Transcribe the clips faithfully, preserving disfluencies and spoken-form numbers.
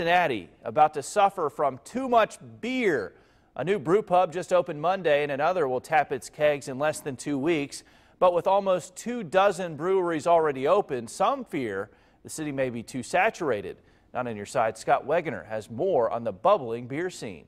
Cincinnati about to suffer from too much beer. A new brew pub just opened Monday and another will tap its kegs in less than two weeks. But with almost two dozen breweries already open, some fear the city may be too saturated. Not on your side, Scott Wegener has more on the bubbling beer scene.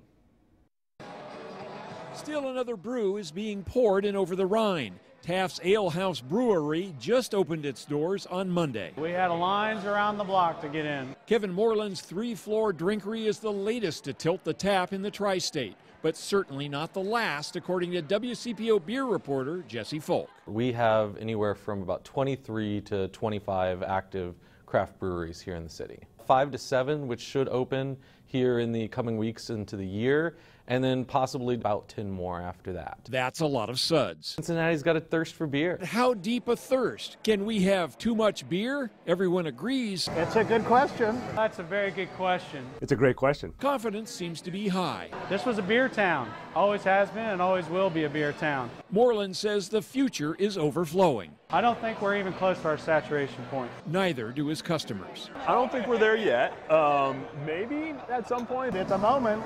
Still another brew is being poured in Over the Rhine. Taft's Ale House Brewery just opened its doors on Monday. We had lines around the block to get in. Kevin Moreland's three-floor drinkery is the latest to tilt the tap in the tri-state, but certainly not the last, according to W C P O beer reporter Jesse Folk. We have anywhere from about twenty-three to twenty-five active craft breweries here in the city. Five to seven, which should open here in the coming weeks into the year, and then possibly about ten more after that. That's a lot of suds. Cincinnati's got a thirst for beer. How deep a thirst? Can we have too much beer? Everyone agrees. That's a good question. That's a very good question. It's a great question. Confidence seems to be high. This was a beer town. Always has been and always will be a beer town. Moreland says the future is overflowing. I don't think we're even close to our saturation point. Neither do his customers. I don't think we're there yet. Um, maybe at some point. At the moment,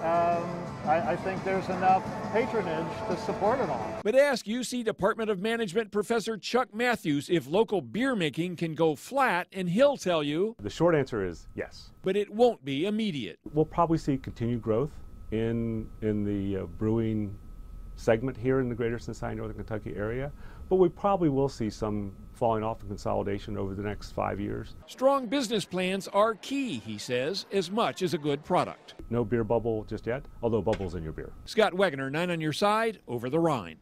um, I, I think there's enough patronage to support it all. But ask U C Department of Management Professor Chuck Matthews if local beer making can go flat, and he'll tell you. The short answer is yes. But it won't be immediate. We'll probably see continued growth in, in the uh, brewing segment here in the greater Cincinnati, Northern Kentucky area, but we probably will see some falling off the consolidation over the next five years. Strong business plans are key, he says, as much as a good product. No beer bubble just yet, although bubbles in your beer. Scott Wegener, nine on your side, Over the Rhine.